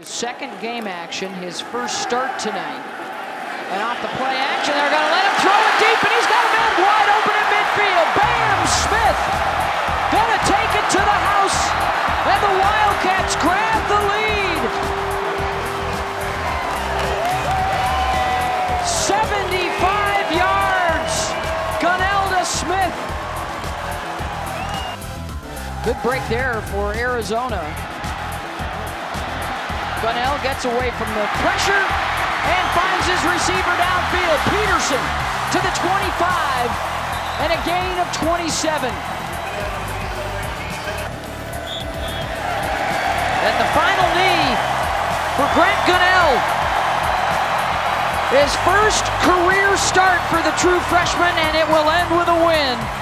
His second game action, his first start tonight. And off the play action, they're going to let him throw it deep, and he's got a man wide open in midfield. Bam! Smith going to take it to the house, and the Wildcats grab the lead. 75 yards, Gunnell to Smith. Good break there for Arizona. Gunnell gets away from the pressure and finds his receiver downfield. Peterson to the 25 and a gain of 27. And the final knee for Grant Gunnell. His first career start for the true freshman, and it will end with a win.